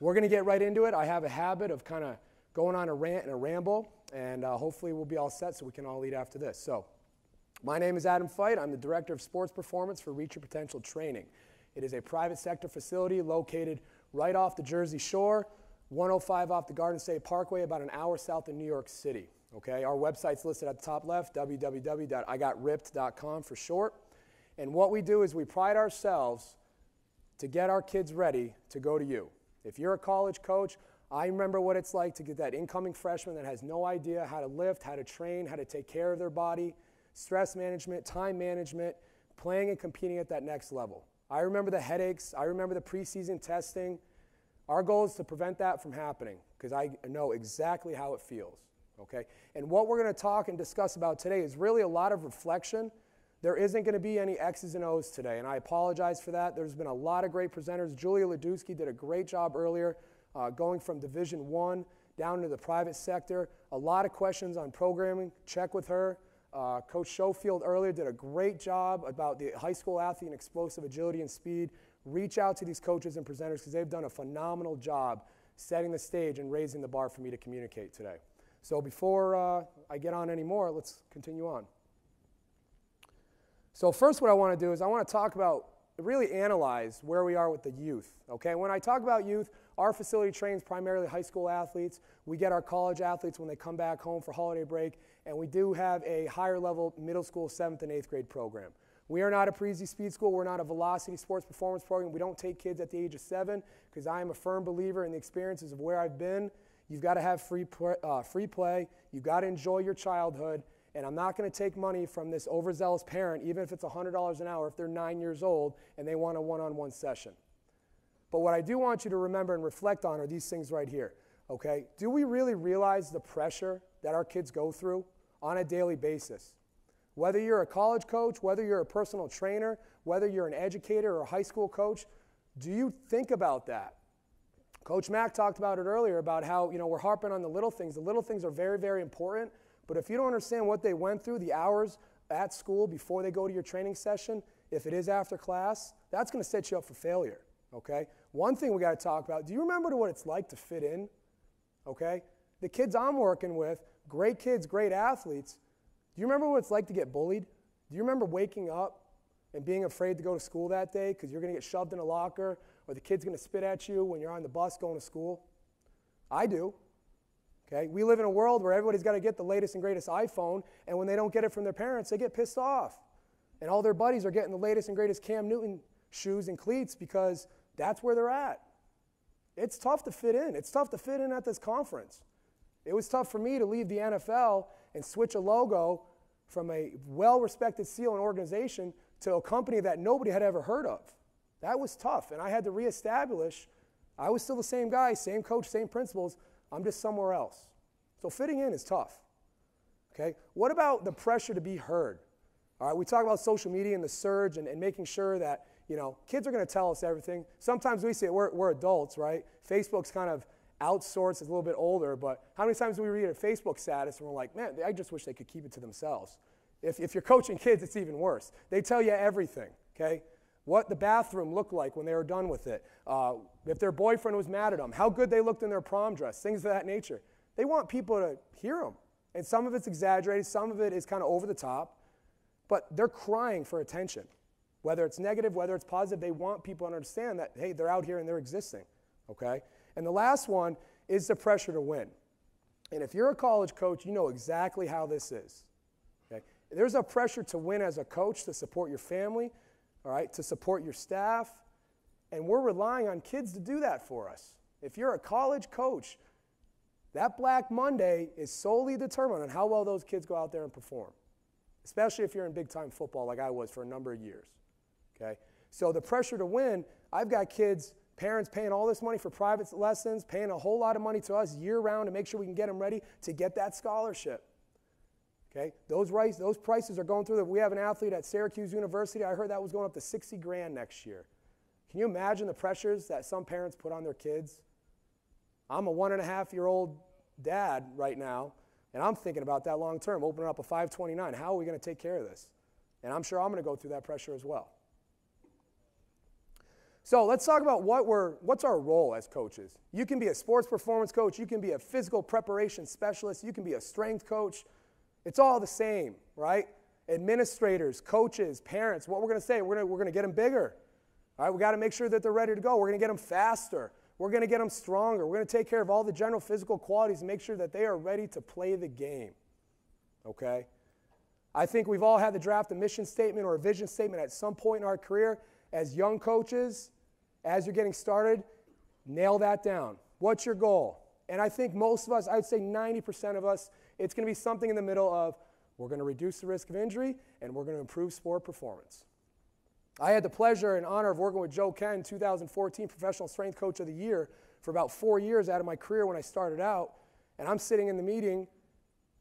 we're going to get right into it. I have a habit of kind of going on a rant and a ramble, and hopefully we'll be all set so we can all eat after this. So my name is Adam Feit. I'm the Director of Sports Performance for Reach Your Potential Training. It is a private sector facility located right off the Jersey Shore, 105 off the Garden State Parkway, about an hour south of New York City. Okay, our website's listed at the top left, www.igotripped.com for short. And what we do is we pride ourselves to get our kids ready to go to you. If you're a college coach, I remember what it's like to get that incoming freshman that has no idea how to lift, how to train, how to take care of their body, stress management, time management, playing and competing at that next level. I remember the headaches. I remember the preseason testing. Our goal is to prevent that from happening because I know exactly how it feels. Okay? And what we're going to talk and discuss about today is really a lot of reflection. There isn't going to be any X's and O's today, and I apologize for that. There's been a lot of great presenters. Julia Ledewski did a great job earlier going from Division I down to the private sector. A lot of questions on programming. Check with her. Coach Schofield earlier did a great job about the high school athlete and explosive agility and speed. Reach out to these coaches and presenters because they've done a phenomenal job setting the stage and raising the bar for me to communicate today. So before I get on any more, let's continue on. So first what I want to do is I want to talk about, really analyze where we are with the youth. Okay? When I talk about youth, our facility trains primarily high school athletes. We get our college athletes when they come back home for holiday break, and we do have a higher level middle school 7th and 8th grade program. We are not a Parisi speed school. We're not a velocity sports performance program. We don't take kids at the age of 7 because I am a firm believer in the experiences of where I've been. You've got to have free play. You've got to enjoy your childhood. And I'm not going to take money from this overzealous parent, even if it's $100 an hour, if they're 9 years old and they want a one-on-one session. But what I do want you to remember and reflect on are these things right here. Okay? Do we really realize the pressure that our kids go through on a daily basis? Whether you're a college coach, whether you're a personal trainer, whether you're an educator or a high school coach, do you think about that? Coach Mack talked about it earlier about how, you know, we're harping on the little things. The little things are very, very important. But if you don't understand what they went through, the hours at school before they go to your training session, if it is after class, that's going to set you up for failure. Okay? One thing we got to talk about, do you remember what it's like to fit in? Okay? The kids I'm working with, great kids, great athletes, do you remember what it's like to get bullied? Do you remember waking up and being afraid to go to school that day because you're going to get shoved in a locker or the kid's going to spit at you when you're on the bus going to school? I do. Okay? We live in a world where everybody's got to get the latest and greatest iPhone, and when they don't get it from their parents, they get pissed off. And all their buddies are getting the latest and greatest Cam Newton shoes and cleats because that's where they're at. It's tough to fit in. It's tough to fit in at this conference. It was tough for me to leave the NFL and switch a logo from a well-respected SEAL and organization to a company that nobody had ever heard of. That was tough, and I had to reestablish. I was still the same guy, same coach, same principles. I'm just somewhere else. So fitting in is tough. Okay? What about the pressure to be heard? All right, we talk about social media and the surge and making sure that, you know, kids are going to tell us everything. Sometimes we say we're adults, right? Facebook's kind of outsourced, it's a little bit older, but how many times do we read a Facebook status and we're like, man, I just wish they could keep it to themselves. If you're coaching kids, it's even worse. They tell you everything, okay? What the bathroom looked like when they were done with it, if their boyfriend was mad at them, how good they looked in their prom dress, things of that nature. They want people to hear them. And some of it's exaggerated, some of it is kind of over the top, but they're crying for attention. Whether it's negative, whether it's positive, they want people to understand that, hey, they're out here and they're existing, okay? And the last one is the pressure to win. And if you're a college coach, you know exactly how this is, okay? There's a pressure to win as a coach to support your family, all right, to support your staff, and we're relying on kids to do that for us. If you're a college coach, that Black Monday is solely determined on how well those kids go out there and perform, especially if you're in big-time football like I was for a number of years, okay? So the pressure to win, I've got kids, parents paying all this money for private lessons, paying a whole lot of money to us year-round to make sure we can get them ready to get that scholarship. Okay, those prices are going through the roof. We have an athlete at Syracuse University. I heard that was going up to 60 grand next year. Can you imagine the pressures that some parents put on their kids? I'm a 1.5-year-old dad right now, and I'm thinking about that long term, opening up a 529. How are we going to take care of this? And I'm sure I'm going to go through that pressure as well. So let's talk about what's our role as coaches. You can be a sports performance coach. You can be a physical preparation specialist. You can be a strength coach. It's all the same, right? Administrators, coaches, parents, what we're going to say, we're going to get them bigger. All right, we got to make sure that they're ready to go. We're going to get them faster. We're going to get them stronger. We're going to take care of all the general physical qualities and make sure that they are ready to play the game, okay? I think we've all had to draft a mission statement or a vision statement at some point in our career. As young coaches, as you're getting started, nail that down. What's your goal? And I think most of us, I would say 90% of us, it's going to be something in the middle of we're going to reduce the risk of injury and we're going to improve sport performance. I had the pleasure and honor of working with Joe Ken, 2014 Professional Strength Coach of the Year, for about 4 years out of my career when I started out. And I'm sitting in the meeting,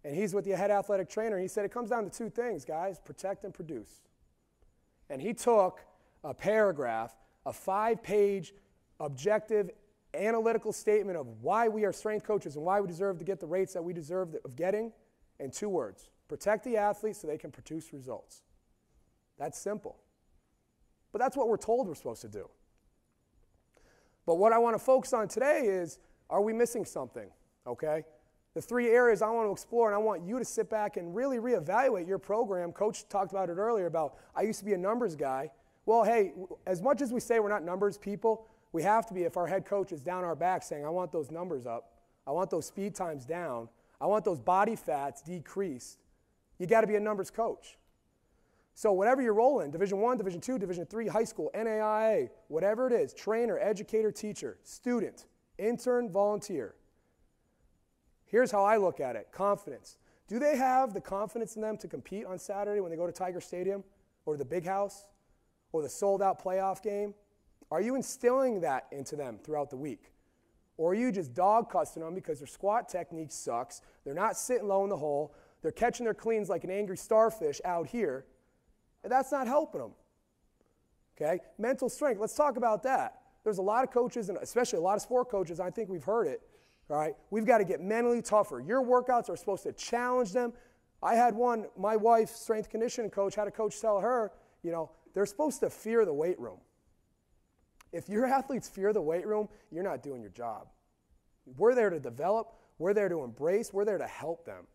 and he's with the head athletic trainer. And he said, it comes down to two things, guys, protect and produce. And he took a paragraph, a 5-page objective analytical statement of why we are strength coaches and why we deserve to get the rates that we deserve of getting, in 2 words, protect the athletes so they can produce results. That's simple. But that's what we're told we're supposed to do. But what I want to focus on today is, are we missing something, okay? The 3 areas I want to explore, and I want you to sit back and really reevaluate your program. Coach talked about it earlier about, I used to be a numbers guy. Well, hey, as much as we say we're not numbers people, we have to be if our head coach is down our back saying, I want those numbers up. I want those speed times down. I want those body fats decreased. You got to be a numbers coach. So whatever your role in, Division I, Division II, Division III, high school, NAIA, whatever it is, trainer, educator, teacher, student, intern, volunteer. Here's how I look at it, confidence. Do they have the confidence in them to compete on Saturday when they go to Tiger Stadium or the Big House or the sold-out playoff game? Are you instilling that into them throughout the week? Or are you just dog-cussing them because their squat technique sucks, they're not sitting low in the hole, they're catching their cleans like an angry starfish out here, and that's not helping them? Okay? Mental strength, let's talk about that. There's a lot of coaches, and especially a lot of sport coaches, I think we've heard it, all right? We've got to get mentally tougher. Your workouts are supposed to challenge them. I had one, my wife, strength conditioning coach, had a coach tell her, you know, they're supposed to fear the weight room. If your athletes fear the weight room, you're not doing your job. We're there to develop. We're there to embrace. We're there to help them,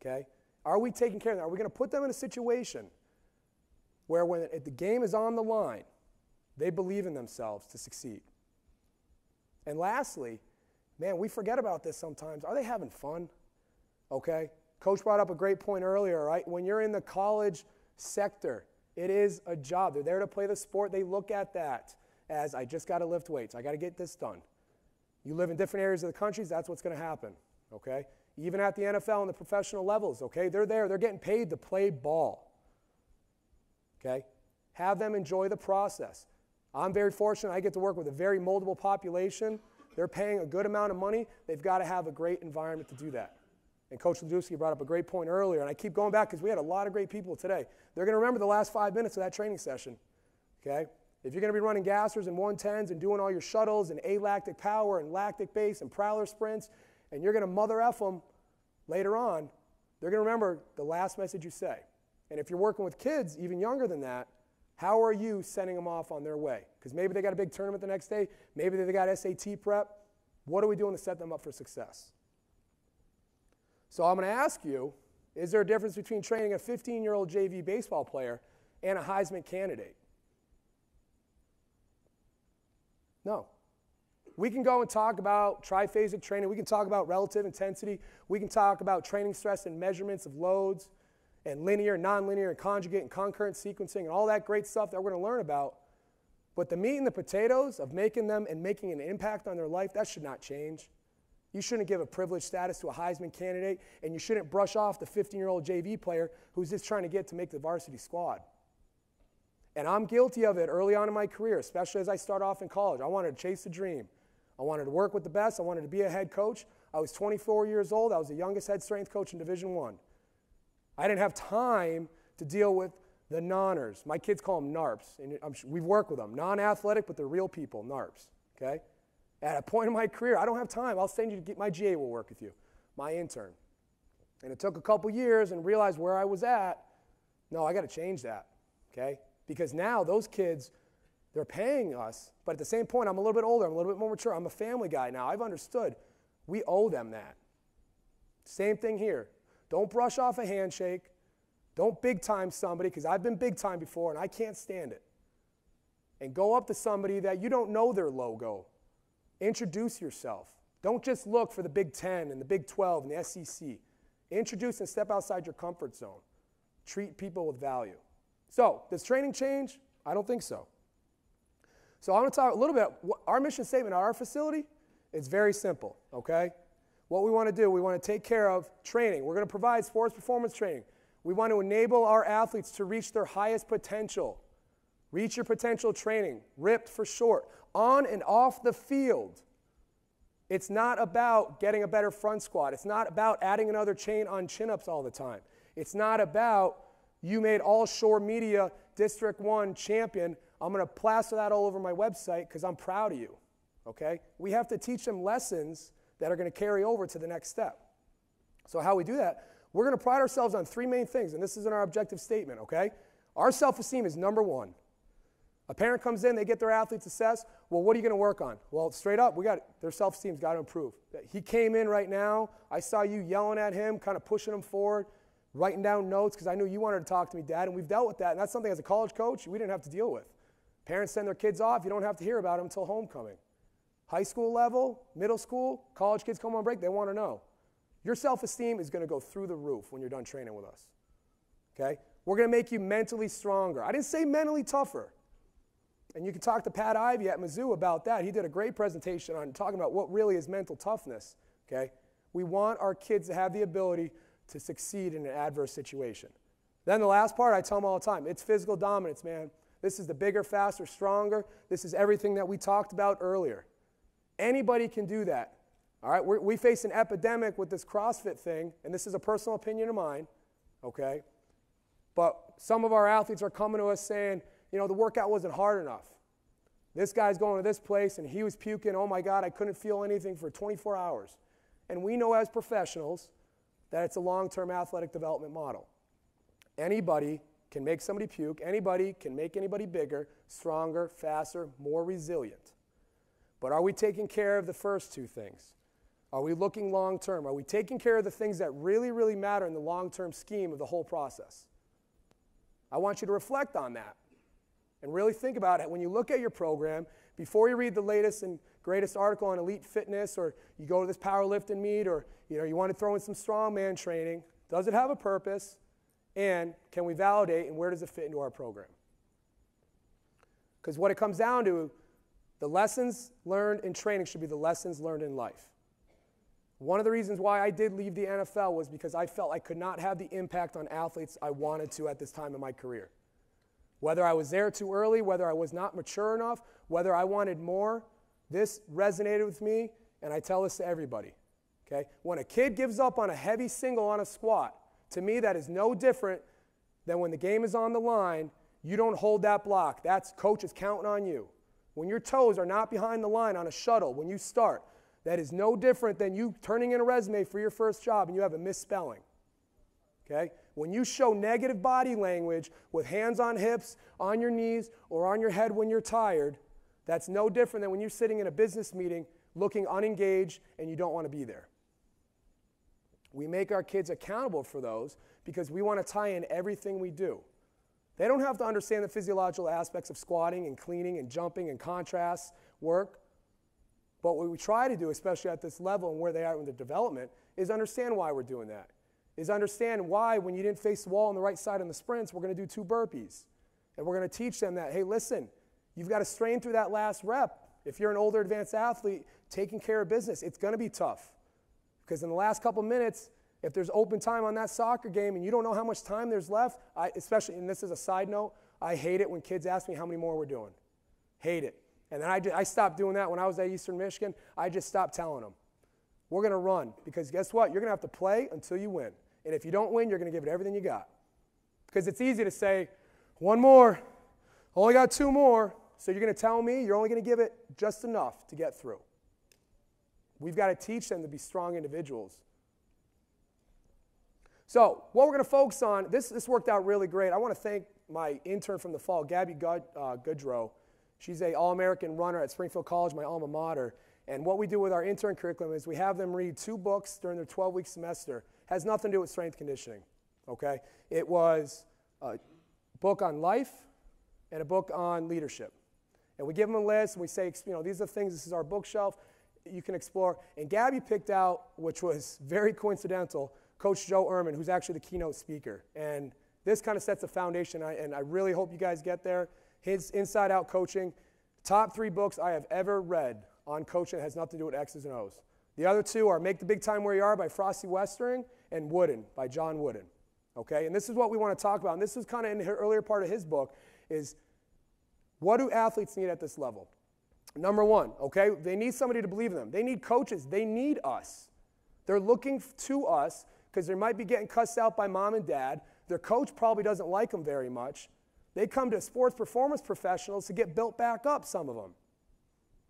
okay? Are we taking care of them? Are we going to put them in a situation where when the game is on the line, they believe in themselves to succeed? And lastly, man, we forget about this sometimes. Are they having fun, okay? Coach brought up a great point earlier, right? When you're in the college sector, it is a job. They're there to play the sport. They look at that as, I just got to lift weights. I got to get this done. You live in different areas of the country, that's what's going to happen, okay? Even at the NFL and the professional levels, okay? They're there. They're getting paid to play ball, okay? Have them enjoy the process. I'm very fortunate. I get to work with a very moldable population. They're paying a good amount of money. They've got to have a great environment to do that. And Coach Ledewski brought up a great point earlier, and I keep going back because we had a lot of great people today. They're going to remember the last 5 minutes of that training session, okay? If you're going to be running gassers and 110s and doing all your shuttles and alactic power and lactic base and prowler sprints, and you're going to mother F them later on, they're going to remember the last message you say. And if you're working with kids even younger than that, how are you sending them off on their way? Because maybe they got a big tournament the next day. Maybe they got SAT prep. What are we doing to set them up for success? So I'm going to ask you, is there a difference between training a 15-year-old JV baseball player and a Heisman candidate? No. We can go and talk about triphasic training. We can talk about relative intensity. We can talk about training stress and measurements of loads and linear, nonlinear, and conjugate and concurrent sequencing and all that great stuff that we're going to learn about. But the meat and the potatoes of making them and making an impact on their life, that should not change. You shouldn't give a privileged status to a Heisman candidate, and you shouldn't brush off the 15-year-old JV player who's just trying to get to make the varsity squad. And I'm guilty of it early on in my career, especially as I start off in college. I wanted to chase the dream. I wanted to work with the best. I wanted to be a head coach. I was 24 years old. I was the youngest head strength coach in Division I. I didn't have time to deal with the noners. My kids call them NARPs, and we've worked with them. Non-athletic, but they're real people, NARPs, okay? At a point in my career, I don't have time. I'll send you to get my GA will work with you, my intern. And it took a couple years and realized where I was at. No, I got to change that, okay? Because now those kids They're paying us, but at the same point, I'm a little bit older, I'm a little bit more mature, I'm a family guy now, I've understood we owe them that. Same thing here. Don't brush off a handshake. Don't big time somebody, because I've been big time before and I can't stand it. And go up to somebody that you don't know their logo. Introduce yourself. Don't just look for the Big 10 and the Big 12 and the SEC. Introduce and step outside your comfort zone. Treat people with value. So, does training change? I don't think so. So I want to talk a little bit, our mission statement at our facility is very simple, okay? What we want to do, we want to take care of training. We're going to provide sports performance training. We want to enable our athletes to reach their highest potential. Reach Your Potential Training, RIPT for short, on and off the field. It's not about getting a better front squat. It's not about adding another chain on chin-ups all the time. It's not about you made All Shore Media District 1 champion. I'm going to plaster that all over my website because I'm proud of you, okay? We have to teach them lessons that are going to carry over to the next step. So how we do that, we're going to pride ourselves on three main things, and this is in our objective statement, okay? Our self-esteem is number one. A parent comes in, they get their athletes assessed. Well, what are you going to work on? Well, straight up, their self-esteem's got to improve. He came in right now, I saw you yelling at him, kind of pushing him forward, writing down notes because I knew you wanted to talk to me, Dad, and we've dealt with that, and that's something as a college coach we didn't have to deal with. Parents send their kids off, you don't have to hear about them until homecoming. High school level, middle school, college kids come on break, they want to know. Your self-esteem is going to go through the roof when you're done training with us, okay? We're going to make you mentally stronger. I didn't say mentally tougher. And you can talk to Pat Ivey at Mizzou about that. He did a great presentation on talking about what really is mental toughness, okay? We want our kids to have the ability to succeed in an adverse situation. Then the last part, I tell them all the time, it's physical dominance, man. This is the bigger, faster, stronger. This is everything that we talked about earlier. Anybody can do that. All right, we face an epidemic with this CrossFit thing, and this is a personal opinion of mine, okay? But some of our athletes are coming to us saying, you know, the workout wasn't hard enough. This guy's going to this place, and he was puking. Oh, my God, I couldn't feel anything for 24 hours. And we know as professionals that it's a long-term athletic development model. Anybody can make somebody puke. Anybody can make anybody bigger, stronger, faster, more resilient. But are we taking care of the first two things? Are we looking long-term? Are we taking care of the things that really, really matter in the long-term scheme of the whole process? I want you to reflect on that and really think about it. When you look at your program, before you read the latest and greatest article on elite fitness, or you go to this powerlifting meet, or you want to throw in some strongman training, does it have a purpose? And can we validate, and where does it fit into our program? Because what it comes down to, the lessons learned in training should be the lessons learned in life. One of the reasons why I did leave the NFL was because I felt I could not have the impact on athletes I wanted to at this time in my career. Whether I was there too early, whether I was not mature enough, whether I wanted more, this resonated with me, and I tell this to everybody. Okay? When a kid gives up on a heavy single on a squat, to me, that is no different than when the game is on the line, you don't hold that block. That's coach is counting on you. When your toes are not behind the line on a shuttle, when you start, that is no different than you turning in a resume for your first job and you have a misspelling. Okay? When you show negative body language with hands on hips, on your knees, or on your head when you're tired, that's no different than when you're sitting in a business meeting looking unengaged and you don't want to be there. We make our kids accountable for those because we want to tie in everything we do. They don't have to understand the physiological aspects of squatting and cleaning and jumping and contrast work. But what we try to do, especially at this level and where they are in their development, is understand why we're doing that, is understand why when you didn't face the wall on the right side in the sprints, we're going to do two burpees. And we're going to teach them that, hey, listen, you've got to strain through that last rep. If you're an older advanced athlete taking care of business, it's going to be tough. Because in the last couple minutes, if there's open time on that soccer game and you don't know how much time there's left, especially, and this is a side note, I hate it when kids ask me how many more we're doing. Hate it. And then I stopped doing that when I was at Eastern Michigan. I just stopped telling them. We're going to run because guess what? You're going to have to play until you win. And if you don't win, you're going to give it everything you got. Because it's easy to say, one more, only got two more, so you're going to tell me you're only going to give it just enough to get through. We've got to teach them to be strong individuals. So what we're going to focus on, this worked out really great. I want to thank my intern from the fall, Gabby Goodrow. She's an All-American runner at Springfield College, my alma mater. And what we do with our intern curriculum is we have them read 2 books during their 12-week semester. Has nothing to do with strength conditioning, okay? It was a book on life and a book on leadership. And we give them a list, and we say, you know, these are the things, this is our bookshelf, you can explore. And Gabby picked out, which was very coincidental, Coach Joe Ehrman, who's actually the keynote speaker. And this kind of sets a foundation, and I really hope you guys get there. His Inside Out Coaching, top 3 books I have ever read on coaching that has nothing to do with X's and O's. The other 2 are Make the Big Time Where You Are by Frosty Westering and Wooden by John Wooden. Okay, and this is what we want to talk about. And this is kind of in the earlier part of his book is what do athletes need at this level? Number 1, okay, they need somebody to believe in them. They need coaches. They need us. They're looking to us because they might be getting cussed out by mom and dad. Their coach probably doesn't like them very much. They come to sports performance professionals to get built back up, some of them.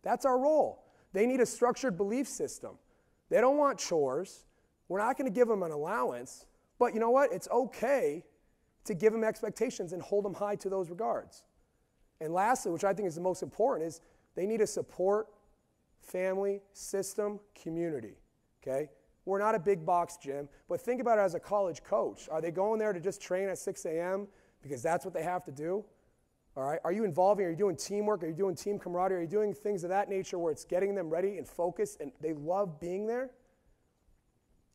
That's our role. They need a structured belief system. They don't want chores. We're not going to give them an allowance. But you know what? It's okay to give them expectations and hold them high to those regards. And lastly, which I think is the most important, is they need a support, family, system, community. Okay? We're not a big box gym, but think about it as a college coach. Are they going there to just train at 6 a.m. because that's what they have to do? All right? Are you involving? Are you doing teamwork? Are you doing team camaraderie? Are you doing things of that nature where it's getting them ready and focused and they love being there?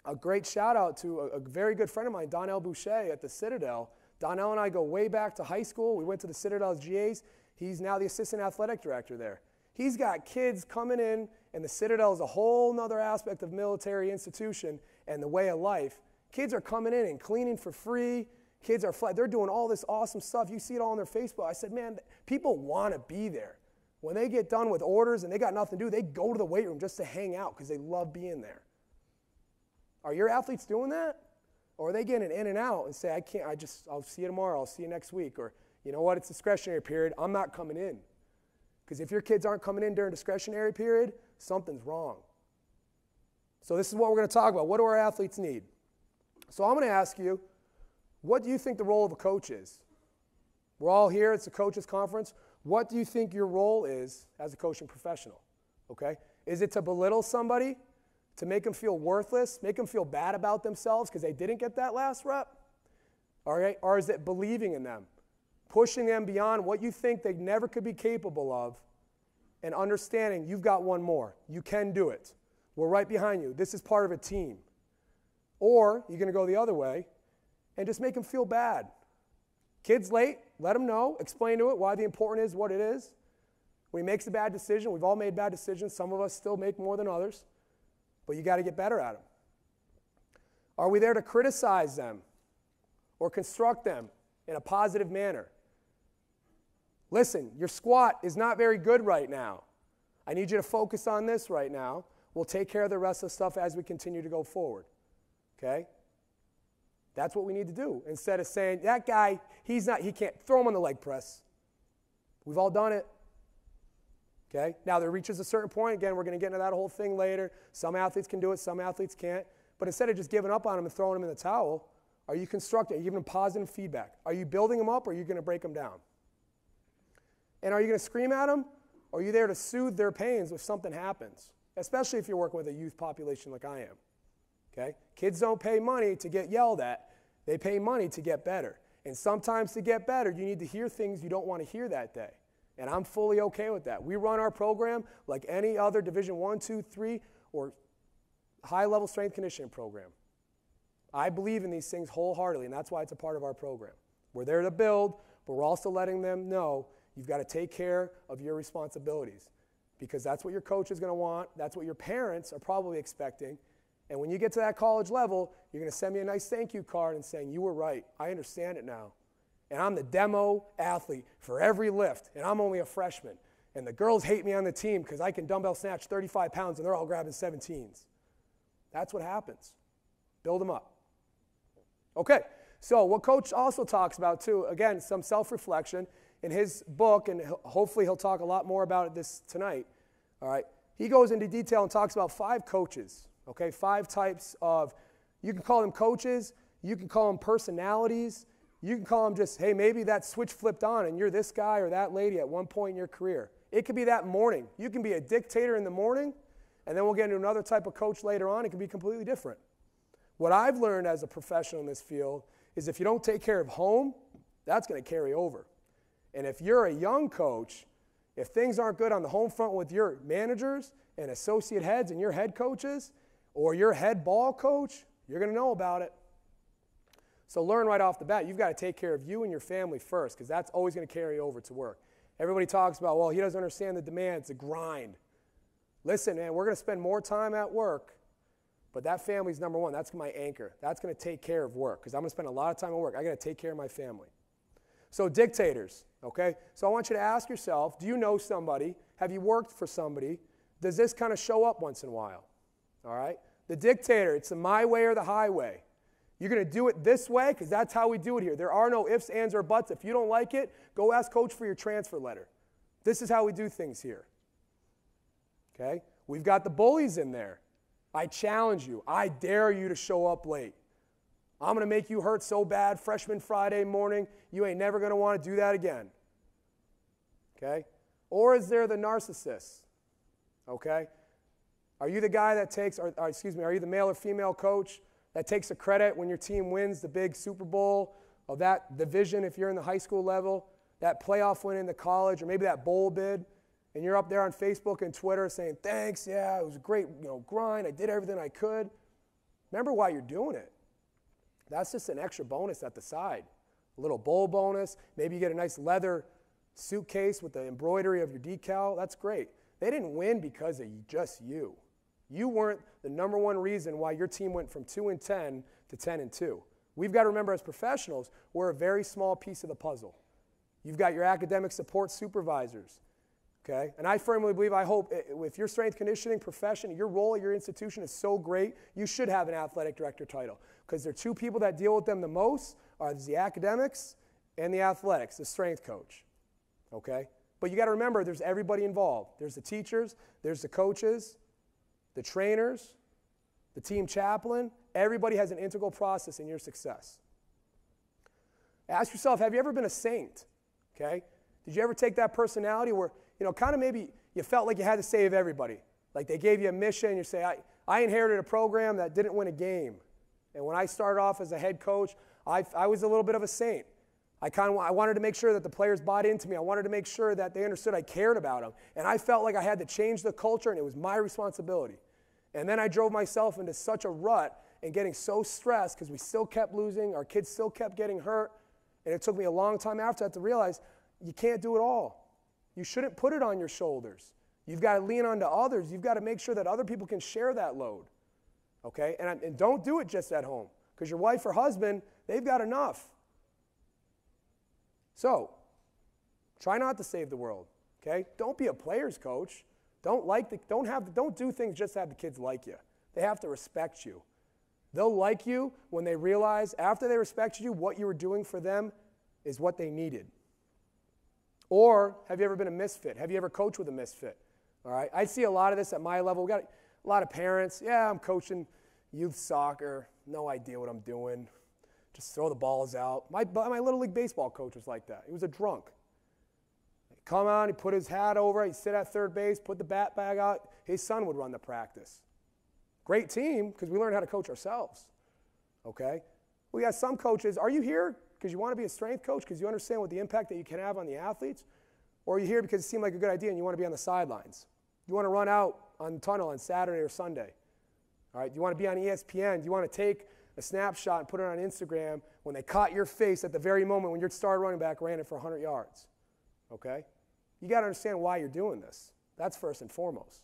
A great shout out to a very good friend of mine, Donnell Boucher at the Citadel. Donnell and I go way back to high school. We went to the Citadel's GAs. He's now the assistant athletic director there. He's got kids coming in, and the Citadel is a whole nother aspect of military institution and the way of life. Kids are coming in and cleaning for free. Kids are flat. They're doing all this awesome stuff. You see it all on their Facebook. I said, man, people want to be there. When they get done with orders and they got nothing to do, they go to the weight room just to hang out because they love being there. Are your athletes doing that? Or are they getting in and out and say, I can't, I'll see you tomorrow, I'll see you next week, or you know what, it's discretionary period, I'm not coming in. Because if your kids aren't coming in during discretionary period, something's wrong. So this is what we're going to talk about. What do our athletes need? So I'm going to ask you, what do you think the role of a coach is? We're all here, it's a coaches conference. What do you think your role is as a coaching professional? Okay? Is it to belittle somebody? To make them feel worthless, make them feel bad about themselves because they didn't get that last rep? All right? Or is it believing in them, pushing them beyond what you think they never could be capable of, and understanding you've got one more. You can do it. We're right behind you. This is part of a team. Or you're going to go the other way and just make them feel bad. Kid's late, let them know, explain to it why the important is what it is. When he makes a bad decision, we've all made bad decisions. Some of us still make more than others. But you got to get better at them. Are we there to criticize them or construct them in a positive manner? Listen, your squat is not very good right now. I need you to focus on this right now. We'll take care of the rest of the stuff as we continue to go forward. Okay? That's what we need to do. Instead of saying, that guy, he's not, he can't, throw him on the leg press. We've all done it. Okay? Now, there reaches a certain point. Again, we're going to get into that whole thing later. Some athletes can do it. Some athletes can't. But instead of just giving up on them and throwing them in the towel, are you constructing? Are you giving them positive feedback? Are you building them up, or are you going to break them down? And are you going to scream at them, or are you there to soothe their pains if something happens, especially if you're working with a youth population like I am? Okay? Kids don't pay money to get yelled at. They pay money to get better. And sometimes to get better, you need to hear things you don't want to hear that day. And I'm fully okay with that. We run our program like any other Division I, II, III, or high-level strength conditioning program. I believe in these things wholeheartedly, and that's why it's a part of our program. We're there to build, but we're also letting them know you've got to take care of your responsibilities because that's what your coach is going to want, that's what your parents are probably expecting, and when you get to that college level, you're going to send me a nice thank you card and saying, you were right, I understand it now. And I'm the demo athlete for every lift, and I'm only a freshman. And the girls hate me on the team because I can dumbbell snatch 35 pounds, and they're all grabbing 17s. That's what happens. Build them up. Okay, so what Coach also talks about, too, again, some self-reflection in his book, and hopefully he'll talk a lot more about this tonight. All right, he goes into detail and talks about 5 coaches, okay, 5 types of, you can call them coaches, you can call them personalities, You can call them just, hey, maybe that switch flipped on and you're this guy or that lady at one point in your career. It could be that morning. You can be a dictator in the morning, and then we'll get into another type of coach later on. It can be completely different. What I've learned as a professional in this field is if you don't take care of home, that's going to carry over. And if you're a young coach, if things aren't good on the home front with your managers and associate heads and your head coaches or your head ball coach, you're going to know about it. So learn right off the bat. You've got to take care of you and your family first, because that's always going to carry over to work. Everybody talks about, well, he doesn't understand the demands, the grind. Listen, man, we're going to spend more time at work, but that family's number one. That's my anchor. That's going to take care of work, because I'm going to spend a lot of time at work. I got to take care of my family. So dictators, okay? So I want you to ask yourself, do you know somebody? Have you worked for somebody? Does this kind of show up once in a while? All right? The dictator, it's the my way or the highway. You're going to do it this way because that's how we do it here. There are no ifs, ands, or buts. If you don't like it, go ask coach for your transfer letter. This is how we do things here. Okay? We've got the bullies in there. I challenge you. I dare you to show up late. I'm going to make you hurt so bad freshman Friday morning, you ain't never going to want to do that again. Okay? Or is there the narcissist? Okay? Are you the guy that takes, or excuse me, are you the male or female coach that takes the credit when your team wins the big Super Bowl of that division if you're in the high school level, that playoff win in the college, or maybe that bowl bid, and you're up there on Facebook and Twitter saying, thanks, yeah, it was a great grind, I did everything I could. Remember why you're doing it. That's just an extra bonus at the side. A little bowl bonus, maybe you get a nice leather suitcase with the embroidery of your decal, that's great. They didn't win because of just you. You weren't the number one reason why your team went from 2-10 to 10-2. We've got to remember as professionals, we're a very small piece of the puzzle. You've got your academic support supervisors, okay? And I firmly believe, I hope, if your strength conditioning profession, your role at your institution is so great, you should have an athletic director title, because there are two people that deal with them the most are the academics and the athletics, the strength coach, okay? But you got to remember, there's everybody involved. There's the teachers, there's the coaches, the trainers, the team chaplain. Everybody has an integral process in your success. Ask yourself, have you ever been a saint? Okay? Did you ever take that personality where, kind of maybe you felt like you had to save everybody? Like they gave you a mission, you say, I inherited a program that didn't win a game. And when I started off as a head coach, I was a little bit of a saint. I wanted to make sure that the players bought into me. I wanted to make sure that they understood I cared about them. And I felt like I had to change the culture, and it was my responsibility. And then I drove myself into such a rut and getting so stressed because we still kept losing. Our kids still kept getting hurt. And it took me a long time after that to realize you can't do it all. You shouldn't put it on your shoulders. You've got to lean onto others. You've got to make sure that other people can share that load. Okay? And don't do it just at home, because your wife or husband, they've got enough. So, try not to save the world, okay? Don't be a player's coach. Don't do things just to have the kids like you. They have to respect you. They'll like you when they realize, after they respected you, what you were doing for them is what they needed. Or, have you ever been a misfit? Have you ever coached with a misfit? All right, I see a lot of this at my level. We got a lot of parents. Yeah, I'm coaching youth soccer. No idea what I'm doing. Just throw the balls out. My Little League baseball coach was like that. He was a drunk. He'd come out, he'd put his hat over, he'd sit at third base, put the bat bag out. His son would run the practice. Great team, because we learned how to coach ourselves. Okay? We got some coaches. Are you here because you want to be a strength coach, because you understand what the impact that you can have on the athletes? Or are you here because it seemed like a good idea and you want to be on the sidelines? You want to run out on the tunnel on Saturday or Sunday? All right? You want to be on ESPN? Do you want to take a snapshot and put it on Instagram when they caught your face at the very moment when your star running back ran it for 100 yards, okay? You got to understand why you're doing this. That's first and foremost.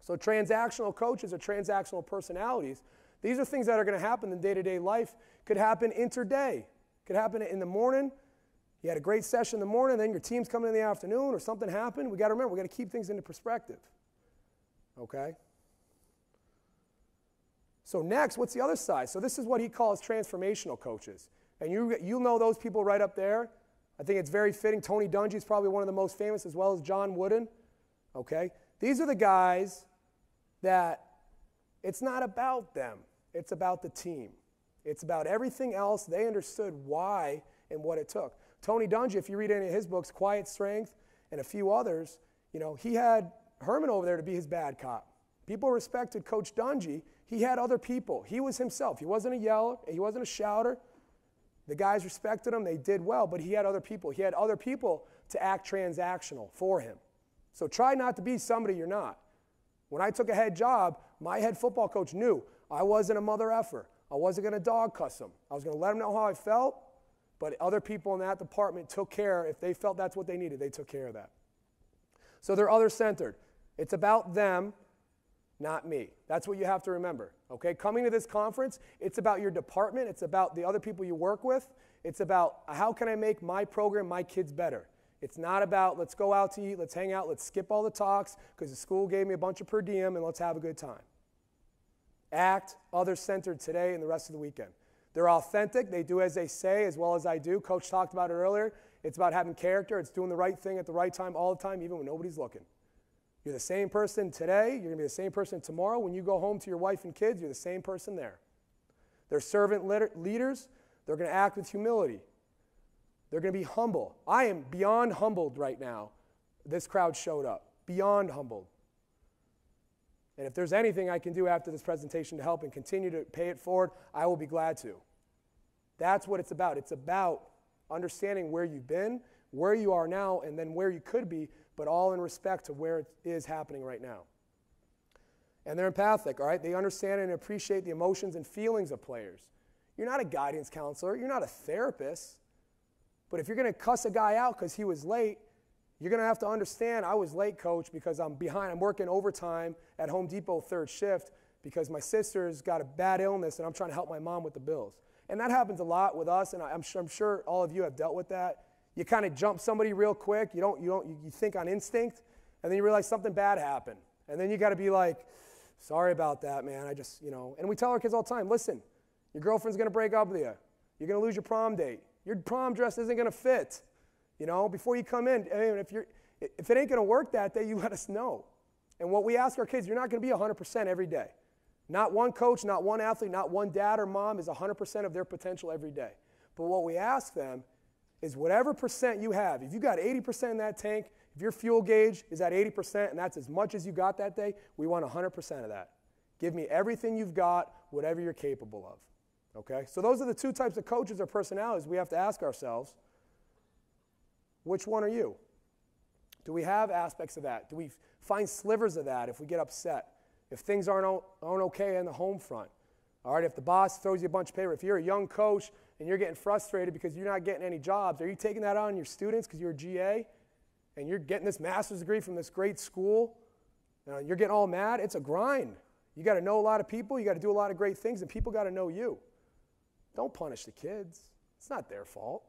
So transactional coaches or transactional personalities, these are things that are going to happen in day-to-day life. Could happen inter-day. Could happen in the morning. You had a great session in the morning, then your team's coming in the afternoon or something happened. We got to remember, we got to keep things into perspective, okay? So next, what's the other side? So this is what he calls transformational coaches. And you'll know those people right up there. I think it's very fitting. Tony Dungy is probably one of the most famous, as well as John Wooden. Okay? These are the guys that it's not about them. It's about the team. It's about everything else. They understood why and what it took. Tony Dungy, if you read any of his books, Quiet Strength and a few others, you know, he had Herman over there to be his bad cop. People respected Coach Dungy. He had other people. He was himself. He wasn't a yeller. He wasn't a shouter. The guys respected him. They did well, but he had other people. He had other people to act transactional for him. So try not to be somebody you're not. When I took a head job, my head football coach knew I wasn't a mother effer. I wasn't going to dog cuss him. I was going to let him know how I felt, but other people in that department took care. If they felt that's what they needed, they took care of that. So they're other-centered. It's about them, not me. That's what you have to remember, okay? Coming to this conference, it's about your department. It's about the other people you work with. It's about how can I make my program, my kids better. It's not about let's go out to eat, let's hang out, let's skip all the talks because the school gave me a bunch of per diem and let's have a good time. Act other-centered today and the rest of the weekend. They're authentic. They do as they say as well as I do. Coach talked about it earlier. It's about having character. It's doing the right thing at the right time all the time, even when nobody's looking. You're the same person today. You're going to be the same person tomorrow. When you go home to your wife and kids, you're the same person there. They're servant leaders. They're going to act with humility. They're going to be humble. I am beyond humbled right now. This crowd showed up. Beyond humbled. And if there's anything I can do after this presentation to help and continue to pay it forward, I will be glad to. That's what it's about. It's about understanding where you've been, where you are now, and then where you could be, but all in respect to where it is happening right now. And they're empathic, all right? They understand and appreciate the emotions and feelings of players. You're not a guidance counselor. You're not a therapist. But if you're going to cuss a guy out because he was late, you're going to have to understand I was late, coach, because I'm behind. I'm working overtime at Home Depot third shift because my sister's got a bad illness and I'm trying to help my mom with the bills. And that happens a lot with us, and I'm sure all of you have dealt with that. You kind of jump somebody real quick. You think on instinct, and then you realize something bad happened. And then you got to be like, sorry about that, man. I just, you know. And we tell our kids all the time, listen, your girlfriend's going to break up with you. You're going to lose your prom date. Your prom dress isn't going to fit. You know, before you come in, I mean, if it ain't going to work that day, you let us know. And what we ask our kids, you're not going to be 100% every day. Not one coach, not one athlete, not one dad or mom is 100% of their potential every day. But what we ask them is whatever percent you have, if you got 80% in that tank, if your fuel gauge is at 80% and that's as much as you got that day, we want 100% of that. Give me everything you've got, whatever you're capable of. Okay? So those are the two types of coaches or personalities we have to ask ourselves. Which one are you? Do we have aspects of that? Do we find slivers of that if we get upset? If things aren't okay on the home front? All right, if the boss throws you a bunch of paper, if you're a young coach and you're getting frustrated because you're not getting any jobs, are you taking that on your students because you're a GA and you're getting this master's degree from this great school? You're getting all mad? It's a grind. You got to know a lot of people. You got to do a lot of great things, and people got to know you. Don't punish the kids. It's not their fault.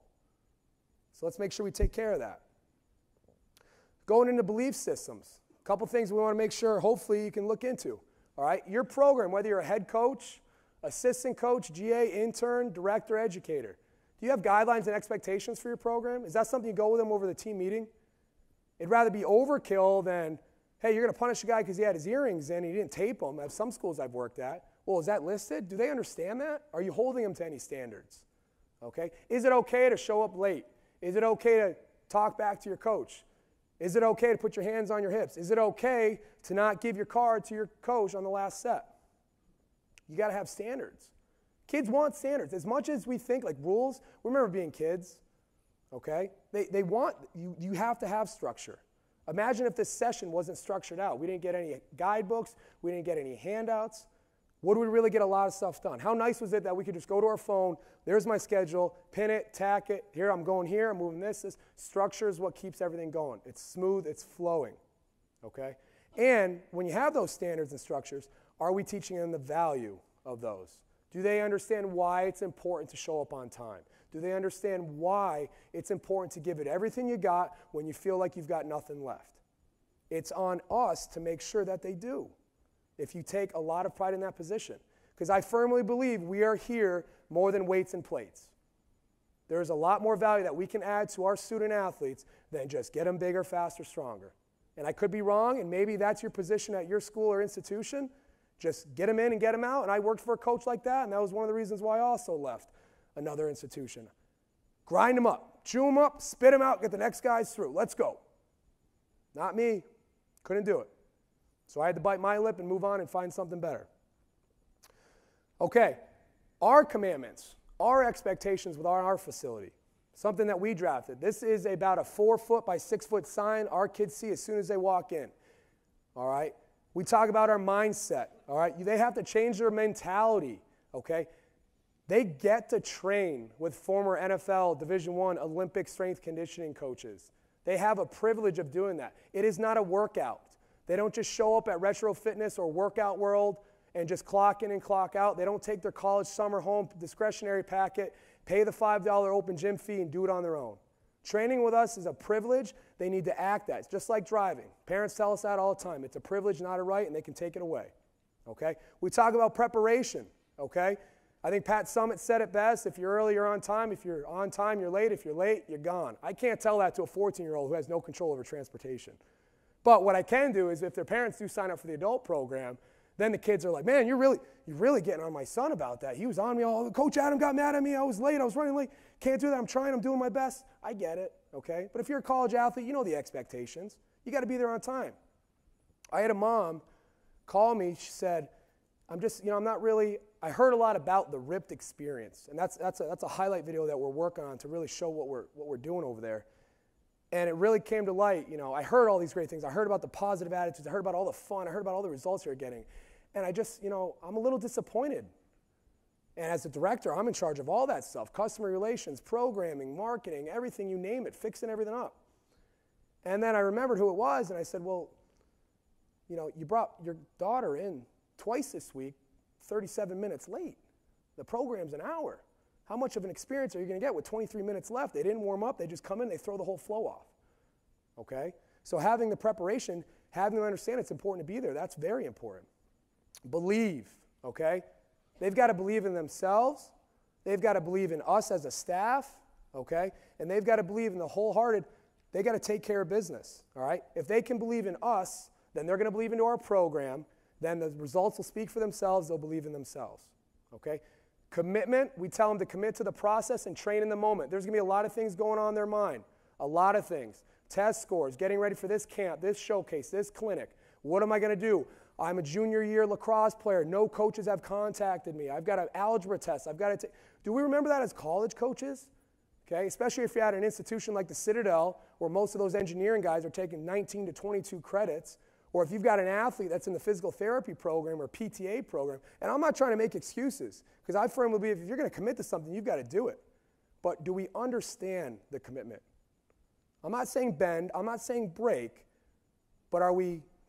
So let's make sure we take care of that. Going into belief systems, a couple things we want to make sure hopefully you can look into. All right, your program, whether you're a head coach, assistant coach, GA, intern, director, educator, do you have guidelines and expectations for your program? Is that something you go with them over the team meeting? It'd rather be overkill than, hey, you're going to punish a guy because he had his earrings in and he didn't tape them. At some schools I've worked at. Well, is that listed? Do they understand that? Are you holding them to any standards? Okay. Is it okay to show up late? Is it okay to talk back to your coach? Is it okay to put your hands on your hips? Is it okay to not give your card to your coach on the last set? You got to have standards. Kids want standards. As much as we think like rules, we remember being kids, okay? They want, you have to have structure. Imagine if this session wasn't structured out. We didn't get any guidebooks. We didn't get any handouts. Would we really get a lot of stuff done? How nice was it that we could just go to our phone, there's my schedule, pin it, tack it, here I'm going here, I'm moving this. Structure is what keeps everything going. It's smooth, it's flowing, okay? And when you have those standards and structures, are we teaching them the value of those? Do they understand why it's important to show up on time? Do they understand why it's important to give it everything you got when you feel like you've got nothing left? It's on us to make sure that they do. If you take a lot of pride in that position. Because I firmly believe we are here more than weights and plates. There is a lot more value that we can add to our student athletes than just get them bigger, faster, stronger. And I could be wrong, and maybe that's your position at your school or institution. Just get them in and get them out. And I worked for a coach like that, and that was one of the reasons why I also left another institution. Grind them up, chew them up, spit them out, get the next guys through. Let's go. Not me. Couldn't do it. So I had to bite my lip and move on and find something better. Okay, our commandments, our expectations with our facility, something that we drafted. This is about a 4-foot by 6-foot sign our kids see as soon as they walk in. All right? We talk about our mindset. All right? They have to change their mentality. Okay? They get to train with former NFL, Division I, Olympic strength conditioning coaches. They have a privilege of doing that. It is not a workout. They don't just show up at Retro Fitness or Workout World and just clock in and clock out. They don't take their college summer home discretionary packet, pay the $5 open gym fee, and do it on their own. Training with us is a privilege. They need to act that. It's just like driving. Parents tell us that all the time. It's a privilege, not a right, and they can take it away. Okay? We talk about preparation. Okay? I think Pat Summit said it best. If you're early, you're on time. If you're on time, you're late. If you're late, you're gone. I can't tell that to a 14-year-old who has no control over transportation. But what I can do is if their parents do sign up for the adult program, then the kids are like, man, you're really getting on my son about that. He was on me all, Coach Adam got mad at me. I was late. I was running late. Can't do that. I'm trying. I'm doing my best. I get it, okay? But if you're a college athlete, you know the expectations. You got to be there on time. I had a mom call me. She said, I heard a lot about the ripped experience. And that's a highlight video that we're working on to really show what we're doing over there. And it really came to light, you know, I heard all these great things. I heard about the positive attitudes. I heard about all the fun. I heard about all the results you're getting. And I just, you know, I'm a little disappointed. And as a director, I'm in charge of all that stuff. Customer relations, programming, marketing, everything, you name it, fixing everything up. And then I remembered who it was, and I said, well, you know, you brought your daughter in twice this week, 37 minutes late. The program's an hour. How much of an experience are you going to get with 23 minutes left? They didn't warm up. They just come in. They throw the whole flow off. Okay? So having the preparation, having them understand it's important to be there, that's very important. Believe. Okay? They've got to believe in themselves. They've got to believe in us as a staff. Okay? And they've got to believe in the wholehearted. They've got to take care of business. All right? If they can believe in us, then they're going to believe into our program. Then the results will speak for themselves. They'll believe in themselves. Okay? Commitment, we tell them to commit to the process and train in the moment. There's going to be a lot of things going on in their mind, a lot of things. Test scores, getting ready for this camp, this showcase, this clinic. What am I going to do? I'm a junior year lacrosse player. No coaches have contacted me. I've got an algebra test. I've got to do we remember that as college coaches? Okay, especially if you're at an institution like the Citadel, where most of those engineering guys are taking 19 to 22 credits. Or if you've got an athlete that's in the physical therapy program or PTA program, and I'm not trying to make excuses, because I firmly believe if you're going to commit to something, you've got to do it. But do we understand the commitment? I'm not saying bend, I'm not saying break, but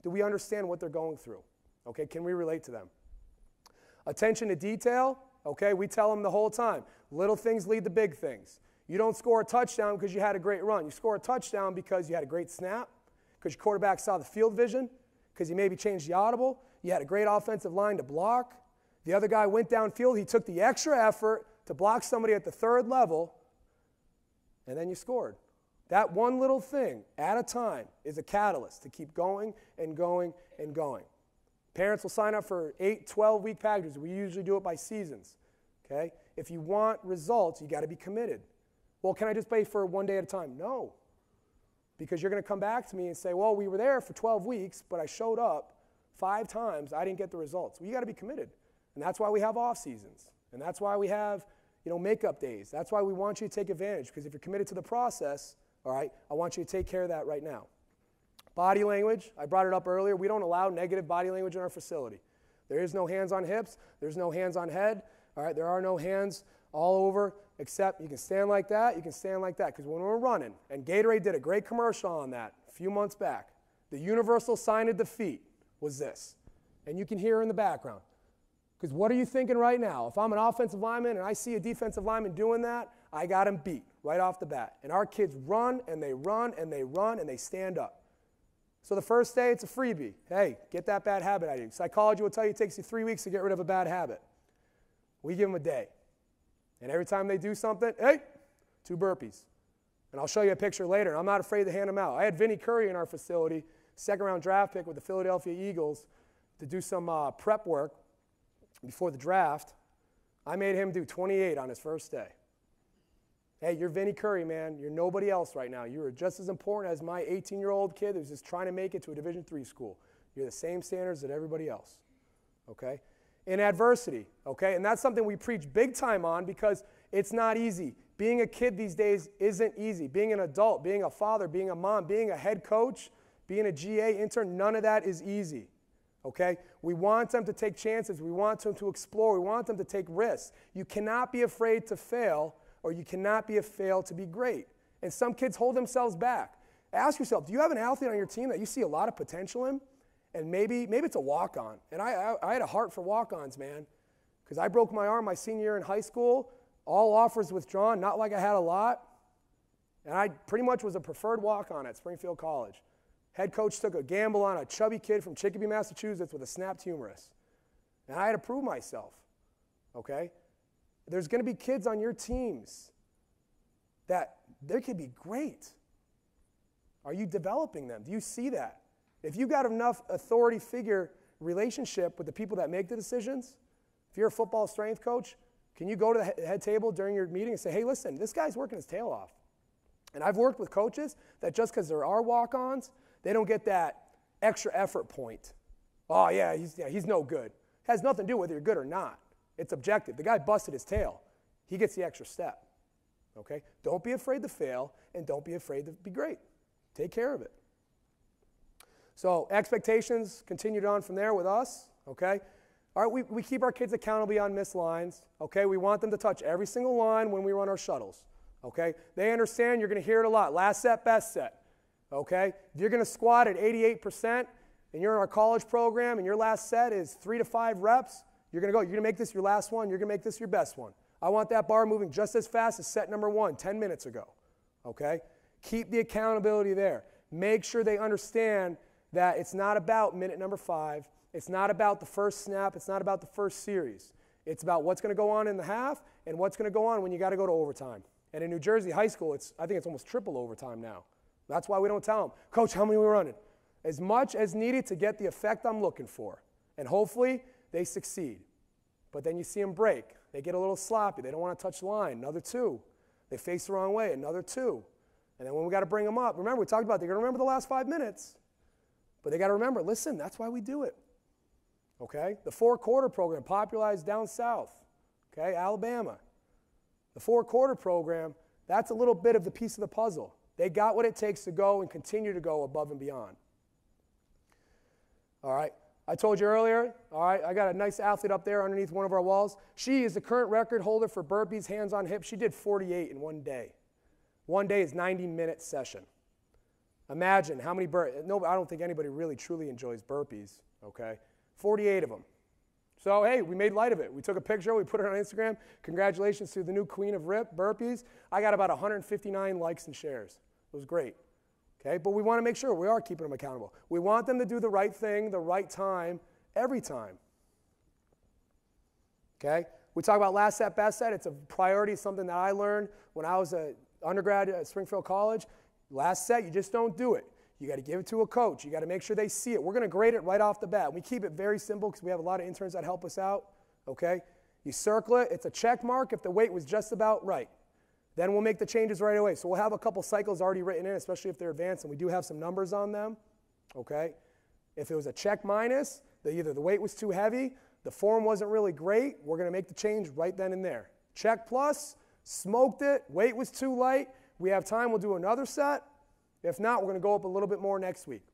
do we understand what they're going through? Okay, can we relate to them? Attention to detail, okay, we tell them the whole time. Little things lead to big things. You don't score a touchdown because you had a great run. You score a touchdown because you had a great snap, because your quarterback saw the field vision, because he maybe changed the audible, you had a great offensive line to block, the other guy went downfield, he took the extra effort to block somebody at the third level, and then you scored. That one little thing at a time is a catalyst to keep going and going and going. Parents will sign up for 8, 12-week packages. We usually do it by seasons. Okay? If you want results, you got to be committed. Well, can I just pay for one day at a time? No. Because you're going to come back to me and say, well, we were there for 12 weeks, but I showed up 5 times. I didn't get the results. Well, you got to be committed. And that's why we have off seasons. And that's why we have, you know, makeup days. That's why we want you to take advantage. Because if you're committed to the process, all right, I want you to take care of that right now. Body language, I brought it up earlier. We don't allow negative body language in our facility. There is no hands on hips. There's no hands on head. All right, there are no hands all over, except you can stand like that, you can stand like that. Because when we're running, and Gatorade did a great commercial on that a few months back, the universal sign of defeat was this. And you can hear in the background. Because what are you thinking right now? If I'm an offensive lineman and I see a defensive lineman doing that, I got him beat right off the bat. And our kids run, and they run, and they run, and they stand up. So the first day, it's a freebie. Hey, get that bad habit out of you. Psychology will tell you it takes you 3 weeks to get rid of a bad habit. We give them a day. And every time they do something, hey, 2 burpees. And I'll show you a picture later, and I'm not afraid to hand them out. I had Vinnie Curry in our facility, second-round draft pick with the Philadelphia Eagles, to do some prep work before the draft, I made him do 28 on his first day. Hey, you're Vinnie Curry, man. You're nobody else right now. You are just as important as my 18-year-old kid who's just trying to make it to a Division III school. You're the same standards that everybody else, okay? In adversity, okay? And that's something we preach big time on because it's not easy. Being a kid these days isn't easy. Being an adult, being a father, being a mom, being a head coach, being a GA intern, none of that is easy, okay? We want them to take chances. We want them to explore. We want them to take risks. You cannot be afraid to fail, or you cannot be a fail to be great. And some kids hold themselves back. Ask yourself, do you have an athlete on your team that you see a lot of potential in? And maybe it's a walk-on. And I had a heart for walk-ons, man, because I broke my arm my senior year in high school, all offers withdrawn, not like I had a lot. And I pretty much was a preferred walk-on at Springfield College. Head coach took a gamble on a chubby kid from Chicopee, Massachusetts with a snapped humerus. And I had to prove myself, okay? There's going to be kids on your teams that they could be great. Are you developing them? Do you see that? If you've got enough authority figure relationship with the people that make the decisions, if you're a football strength coach, can you go to the head table during your meeting and say, hey, listen, this guy's working his tail off. And I've worked with coaches that just because there are walk-ons, they don't get that extra effort point. Oh, yeah, he's no good. It has nothing to do with whether you're good or not. It's objective. The guy busted his tail. He gets the extra step, okay? Don't be afraid to fail, and don't be afraid to be great. Take care of it. So expectations continued on from there with us, okay? All right, we keep our kids accountable on missed lines, okay? We want them to touch every single line when we run our shuttles, okay? They understand you're going to hear it a lot. Last set, best set, okay? If you're going to squat at 88% and you're in our college program and your last set is 3 to 5 reps, you're going to go, you're going to make this your last one, you're going to make this your best one. I want that bar moving just as fast as set number 1 10 minutes ago, okay? Keep the accountability there. Make sure they understand that it's not about minute number 5, it's not about the first snap, it's not about the first series. It's about what's going to go on in the half and what's going to go on when you got to go to overtime. And in New Jersey high school, I think it's almost triple overtime now. That's why we don't tell them, coach, how many are we running? As much as needed to get the effect I'm looking for. And hopefully, they succeed. But then you see them break. They get a little sloppy. They don't want to touch line. Another 2. They face the wrong way. Another 2. And then when we got to bring them up, remember we talked about they're going to remember the last 5 minutes. But they got to remember, listen, that's why we do it. Okay? The 4-quarter program popularized down south. Okay? Alabama. The 4-quarter program, that's a little bit of the piece of the puzzle. They got what it takes to go and continue to go above and beyond. All right? I told you earlier, all right, I got a nice athlete up there underneath one of our walls. She is the current record holder for burpees, hands on hips. She did 48 in one day. One day is 90-minute session. Imagine how many burpees. No, I don't think anybody really truly enjoys burpees, okay? 48 of them. So, hey, we made light of it. We took a picture. We put it on Instagram. Congratulations to the new queen of RIP burpees. I got about 159 likes and shares. It was great. Okay, but we want to make sure we are keeping them accountable. We want them to do the right thing, the right time, every time. Okay, we talk about last set, best set. It's a priority, something that I learned when I was an undergrad at Springfield College. Last set, you just don't do it. You got to give it to a coach. You got to make sure they see it. We're going to grade it right off the bat. We keep it very simple because we have a lot of interns that help us out. Okay, you circle it. It's a check mark if the weight was just about right. Then we'll make the changes right away. So we'll have a couple cycles already written in, especially if they're advanced, and we do have some numbers on them, okay? If it was a check minus, either the weight was too heavy, the form wasn't really great, we're going to make the change right then and there. Check plus, smoked it, weight was too light, we have time, we'll do another set. If not, we're going to go up a little bit more next week.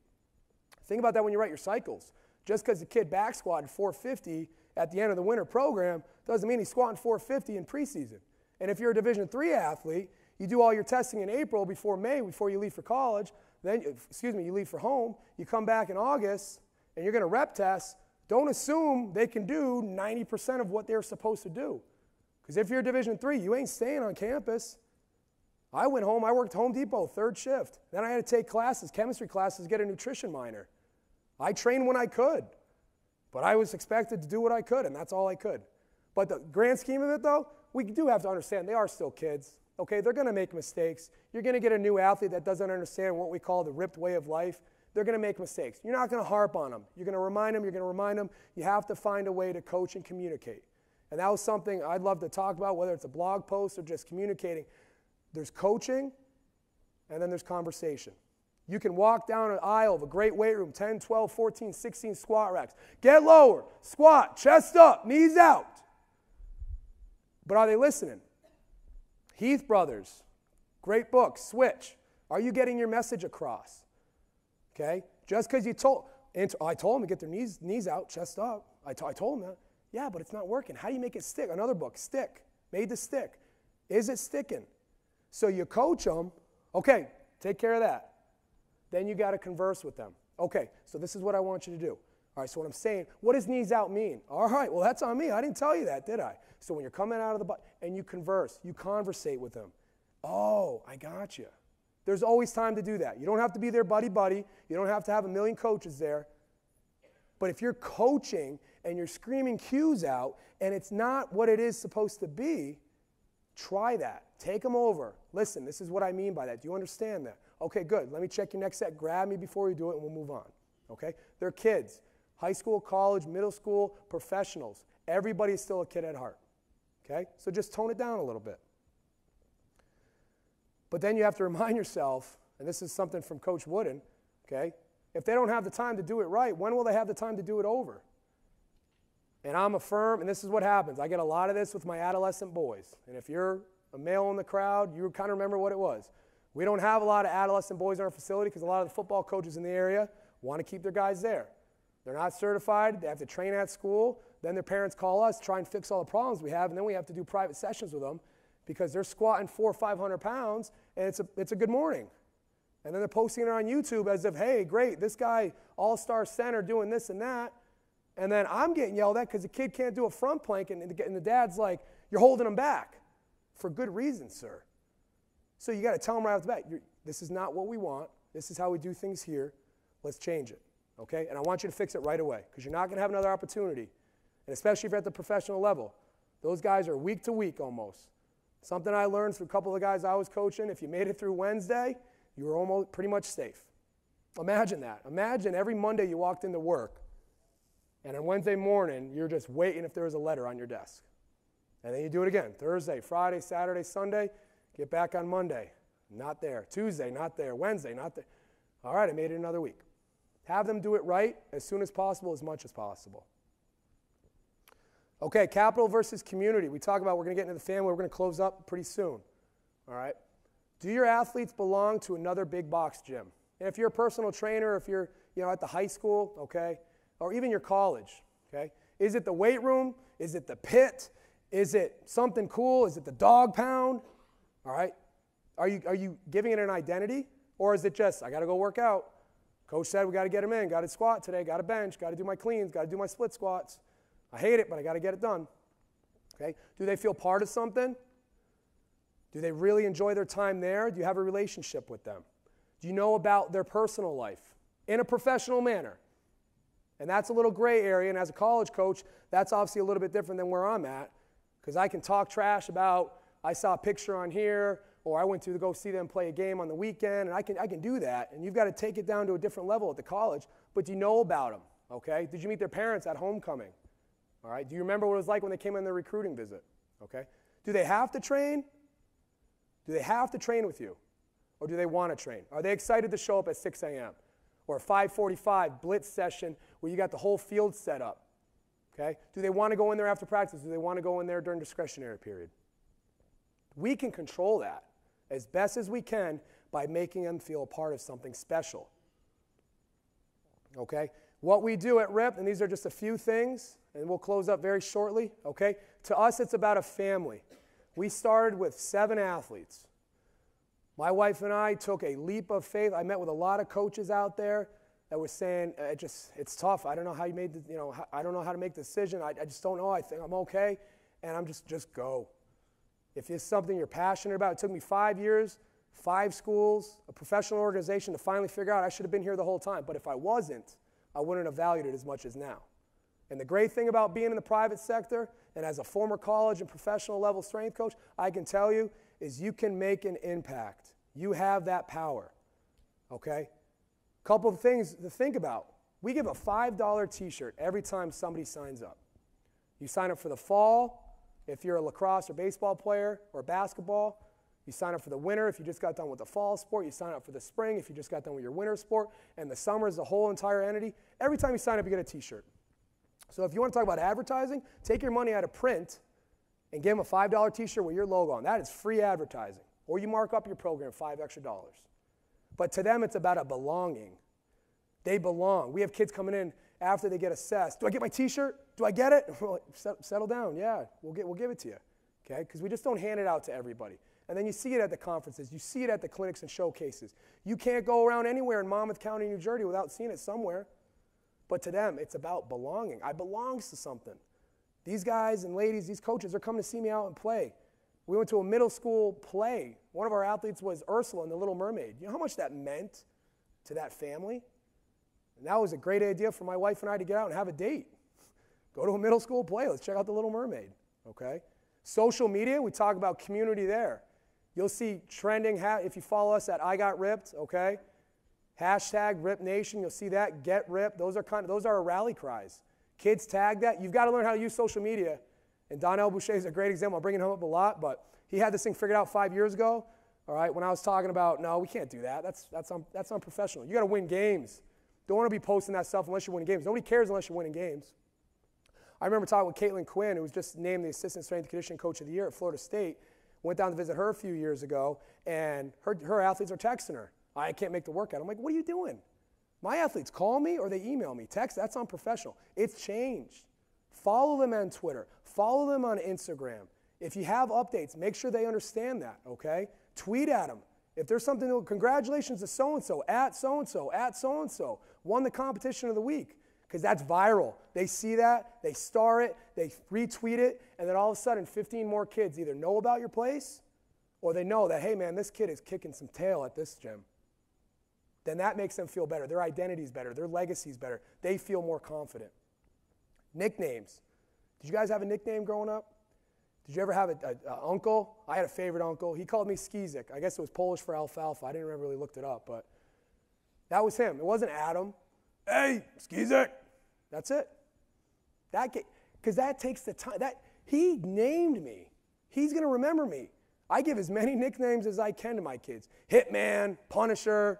Think about that when you write your cycles. Just because the kid back squatted 450 at the end of the winter program doesn't mean he's squatting 450 in preseason. And if you're a Division III athlete, you do all your testing in April before May, before you leave for college, then, you leave for home, you come back in August, and you're going to rep test. Don't assume they can do 90% of what they're supposed to do. Because if you're a Division III, you ain't staying on campus. I went home, I worked Home Depot, 3rd shift. Then I had to take classes, chemistry classes, get a nutrition minor. I trained when I could, but I was expected to do what I could, and that's all I could. But the grand scheme of it, though, we do have to understand they are still kids, okay? They're going to make mistakes. You're going to get a new athlete that doesn't understand what we call the ripped way of life. They're going to make mistakes. You're not going to harp on them. You're going to remind them. You're going to remind them. You have to find a way to coach and communicate. And that was something I'd love to talk about, whether it's a blog post or just communicating. There's coaching, and then there's conversation. You can walk down an aisle of a great weight room, 10, 12, 14, 16 squat racks. Get lower, squat, chest up, knees out. But are they listening? Heath Brothers, great book, Switch. Are you getting your message across? Okay? Just because you told, I told them to get their knees out, chest up. I told them that. Yeah, but it's not working. How do you make it stick? Another book, Stick. Made to Stick. Is it sticking? So you coach them. Okay, take care of that. Then you got to converse with them. Okay, so this is what I want you to do. All right, so what I'm saying, what does knees out mean? All right, well, that's on me. I didn't tell you that, did I? So when you're coming out of the bus and you converse, you conversate with them. Oh, I got you. There's always time to do that. You don't have to be their buddy-buddy. You don't have to have a million coaches there. But if you're coaching and you're screaming cues out and it's not what it is supposed to be, try that. Take them over. Listen, this is what I mean by that. Do you understand that? Okay, good. Let me check your next set. Grab me before you do it, and we'll move on. Okay? They're kids. High school, college, middle school, professionals. Everybody's still a kid at heart. Okay? So just tone it down a little bit. But then you have to remind yourself, and this is something from Coach Wooden, okay? If they don't have the time to do it right, when will they have the time to do it over? And I'm a firm, and this is what happens. I get a lot of this with my adolescent boys. And if you're a male in the crowd, you kind of remember what it was. We don't have a lot of adolescent boys in our facility because a lot of the football coaches in the area want to keep their guys there. They're not certified. They have to train at school. Then their parents call us, try and fix all the problems we have, and then we have to do private sessions with them because they're squatting 400 or 500 pounds, and it's a good morning. And then they're posting it on YouTube as if, hey, great, this guy, all-star center, doing this and that. And then I'm getting yelled at because the kid can't do a front plank, and the dad's like, you're holding him back. For good reason, sir. So you got to tell them right off the bat, this is not what we want. This is how we do things here. Let's change it, okay? And I want you to fix it right away because you're not going to have another opportunity, and especially if you're at the professional level. Those guys are week to week almost. Something I learned through a couple of the guys I was coaching, if you made it through Wednesday, you were almost pretty much safe. Imagine that. Imagine every Monday you walked into work, and on Wednesday morning, you're just waiting if there was a letter on your desk. And then you do it again, Thursday, Friday, Saturday, Sunday. Get back on Monday, not there. Tuesday, not there. Wednesday, not there. All right, I made it another week. Have them do it right as soon as possible, as much as possible. Okay, capital versus community. We talk about we're going to get into the family. We're going to close up pretty soon. All right. Do your athletes belong to another big box gym? And if you're a personal trainer, if you're at the high school, okay, or even your college, okay, is it the weight room? Is it the pit? Is it something cool? Is it the dog pound? All right, are you giving it an identity, or is it just I got to go work out? Coach said we got to get him in, got to squat today, got to bench, got to do my cleans, got to do my split squats. I hate it, but I got to get it done. Okay, do they feel part of something? Do they really enjoy their time there? Do you have a relationship with them? Do you know about their personal life in a professional manner? And that's a little gray area. And as a college coach, that's obviously a little bit different than where I'm at, because I can talk trash about. I saw a picture on here, or I went to go see them play a game on the weekend, and I can do that. And you've got to take it down to a different level at the college, but do you know about them, okay? Did you meet their parents at homecoming, all right? Do you remember what it was like when they came on their recruiting visit, okay? Do they have to train? Do they have to train with you, or do they want to train? Are they excited to show up at 6 a.m. or a 5:45 blitz session where you got the whole field set up, okay? Do they want to go in there after practice? Do they want to go in there during discretionary period? We can control that as best as we can by making them feel a part of something special. Okay? What we do at RIP, and these are just a few things, and we'll close up very shortly, okay? To us, it's about a family. We started with 7 athletes. My wife and I took a leap of faith. I met with a lot of coaches out there that were saying, it's tough. I don't know how you made the, I don't know how to make the decision. I just don't know. I think I'm okay. And I'm just go. If it's something you're passionate about, it took me 5 years, 5 schools, a professional organization to finally figure out I should have been here the whole time. But if I wasn't, I wouldn't have valued it as much as now. And the great thing about being in the private sector, and as a former college and professional level strength coach, I can tell you, is you can make an impact. You have that power, okay? Couple of things to think about. We give a $5 t-shirt every time somebody signs up. You sign up for the fall, if you're a lacrosse or baseball player or basketball. You sign up for the winter if you just got done with the fall sport. You sign up for the spring if you just got done with your winter sport. And the summer is the whole entire entity. Every time you sign up, you get a t-shirt. So if you want to talk about advertising, take your money out of print and give them a $5 t-shirt with your logo on. That is free advertising. Or you mark up your program $5 extra. But to them, it's about a belonging. They belong. We have kids coming in after they get assessed. Do I get my t-shirt? Do I get it? We're like, settle down. Yeah, we'll give it to you. Okay? Because we just don't hand it out to everybody. And then you see it at the conferences. You see it at the clinics and showcases. You can't go around anywhere in Monmouth County, New Jersey without seeing it somewhere. But to them, it's about belonging. I belong to something. These guys and ladies, these coaches, they're coming to see me out and play. We went to a middle school play. One of our athletes was Ursula in The Little Mermaid. You know how much that meant to that family? And that was a great idea for my wife and I to get out and have a date. Go to a middle school play. Let's check out The Little Mermaid. Okay? Social media, we talk about community there. You'll see trending, if you follow us at I Got Ripped, okay? #RipNation, you'll see that, get ripped. Those are rally cries. Kids tag that. You've got to learn how to use social media. And Donnell Boucher is a great example. I'm bringing him up a lot, but he had this thing figured out 5 years ago, all right, when I was talking about, no, we can't do that. That's unprofessional. You got to win games. Don't want to be posting that stuff unless you're winning games. Nobody cares unless you're winning games. I remember talking with Caitlin Quinn, who was just named the Assistant Strength and Conditioning Coach of the Year at Florida State. Went down to visit her a few years ago, and her athletes are texting her. I can't make the workout. I'm like, what are you doing? My athletes call me or they email me. Text, that's unprofessional. It's changed. Follow them on Twitter. Follow them on Instagram. If you have updates, make sure they understand that, okay? Tweet at them. If there's something, congratulations to so-and-so, at so-and-so, at so-and-so. Won the competition of the week, because that's viral. They see that, they star it, they retweet it, and then all of a sudden 15 more kids either know about your place or they know that, hey, man, this kid is kicking some tail at this gym. Then that makes them feel better. Their identity's better. Their legacy's better. They feel more confident. Nicknames. Did you guys have a nickname growing up? Did you ever have an uncle? I had a favorite uncle. He called me Skizik. I guess it was Polish for alfalfa. I didn't really look it up, but that was him. It wasn't Adam. Hey, Skizik. That's it. Because that takes the time. He named me. He's going to remember me. I give as many nicknames as I can to my kids. Hitman, Punisher,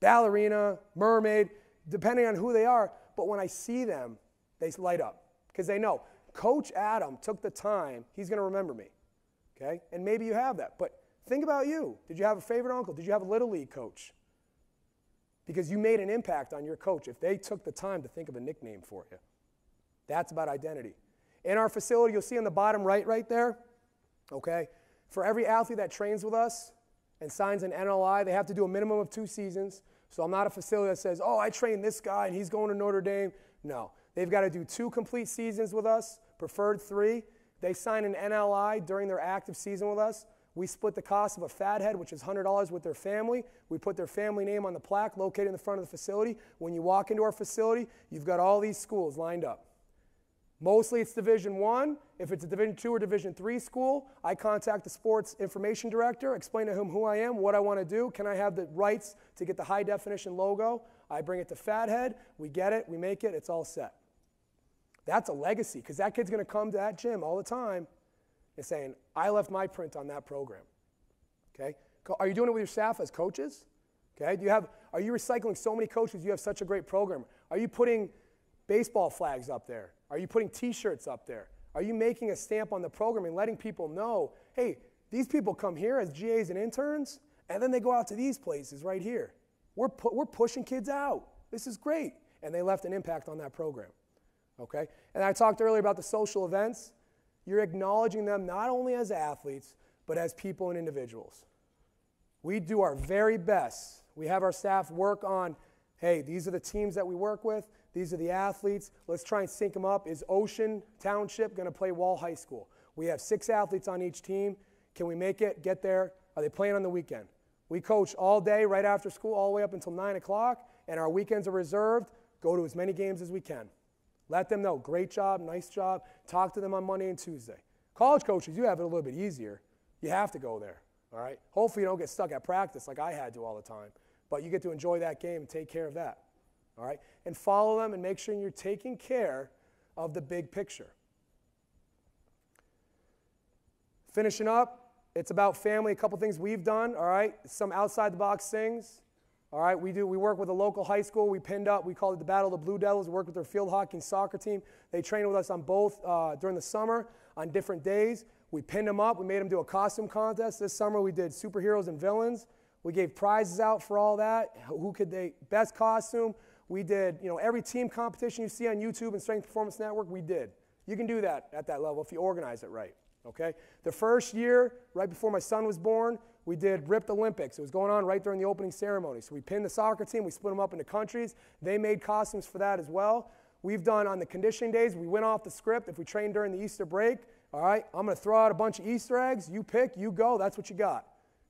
ballerina, mermaid, depending on who they are. But when I see them, they light up because they know Coach Adam took the time. He's going to remember me, okay? And maybe you have that. But think about you. Did you have a favorite uncle? Did you have a Little League coach? Because you made an impact on your coach if they took the time to think of a nickname for you. That's about identity. In our facility, you'll see on the bottom right there, okay, for every athlete that trains with us and signs an NLI, they have to do a minimum of 2 seasons. So I'm not a facility that says, oh, I trained this guy and he's going to Notre Dame. No. They've got to do 2 complete seasons with us, preferred 3. They sign an NLI during their active season with us. We split the cost of a fathead, which is $100, with their family. We put their family name on the plaque located in the front of the facility. When you walk into our facility, you've got all these schools lined up. Mostly it's Division I. If it's a Division II or Division III school, I contact the sports information director, explain to him who I am, what I want to do, can I have the rights to get the high-definition logo. I bring it to Fathead. We get it. We make it. It's all set. That's a legacy because that kid's going to come to that gym all the time and saying, I left my print on that program. Okay? Are you doing it with your staff as coaches? Okay? Are you recycling so many coaches? You have such a great program. Are you putting baseball flags up there? Are you putting t-shirts up there? Are you making a stamp on the program and letting people know, hey, these people come here as GAs and interns, and then they go out to these places right here. We're pushing kids out. This is great. And they left an impact on that program. Okay? And I talked earlier about the social events. You're acknowledging them not only as athletes, but as people and individuals. We do our very best. We have our staff work on, hey, these are the teams that we work with. These are the athletes. Let's try and sync them up. Is Ocean Township going to play Wall High School? We have 6 athletes on each team. Can we make it? Get there? Are they playing on the weekend? We coach all day right after school all the way up until 9 o'clock, and our weekends are reserved. Go to as many games as we can. Let them know, great job, nice job. Talk to them on Monday and Tuesday. College coaches, you have it a little bit easier. You have to go there, all right? Hopefully you don't get stuck at practice like I had to all the time. But you get to enjoy that game and take care of that. All right? And follow them and make sure you're taking care of the big picture. Finishing up, it's about family. A couple things we've done, all right? Some outside-the-box things. All right, we work with a local high school. We pinned up, we called it the Battle of the Blue Devils. We worked with their field hockey and soccer team. They trained with us on both during the summer on different days. We pinned them up. We made them do a costume contest. This summer we did superheroes and villains. We gave prizes out for all that. Who could they, best costume. We did, you know, every team competition you see on YouTube and Strength Performance Network, we did. You can do that at that level if you organize it right, okay? The first year, right before my son was born, we did Ripped Olympics. It was going on right during the opening ceremony. So we pinned the soccer team. We split them up into countries. They made costumes for that as well. We've done on the conditioning days, we went off the script. If we trained during the Easter break, all right, I'm going to throw out a bunch of Easter eggs. You pick, you go. That's what you got.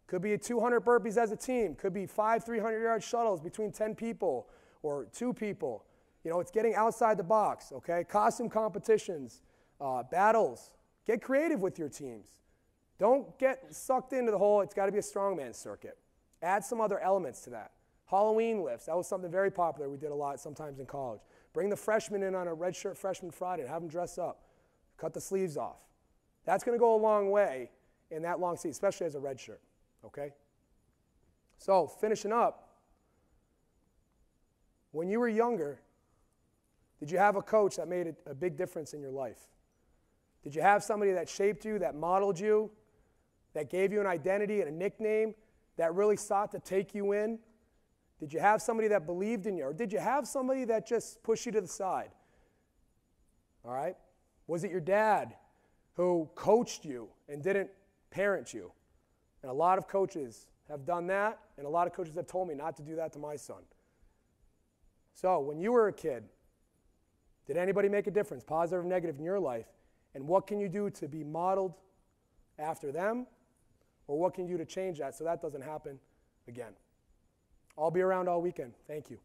Could be a 200 burpees as a team. Could be 5 300-yard shuttles between 10 people or 2 people. You know, it's getting outside the box, okay? Costume competitions, battles. Get creative with your teams. Don't get sucked into the whole, it's got to be a strongman circuit. Add some other elements to that. Halloween lifts, that was something very popular we did a lot sometimes in college. Bring the freshmen in on a redshirt freshman Friday and have them dress up. Cut the sleeves off. That's going to go a long way in that long season, especially as a redshirt, okay? So finishing up, when you were younger, did you have a coach that made a big difference in your life? Did you have somebody that shaped you, that modeled you, that gave you an identity and a nickname, that really sought to take you in? Did you have somebody that believed in you? Or did you have somebody that just pushed you to the side? All right? Was it your dad who coached you and didn't parent you? And a lot of coaches have done that, and a lot of coaches have told me not to do that to my son. So when you were a kid, did anybody make a difference, positive or negative, in your life? And what can you do to be modeled after them? Or what can you do to change that so that doesn't happen again? I'll be around all weekend. Thank you.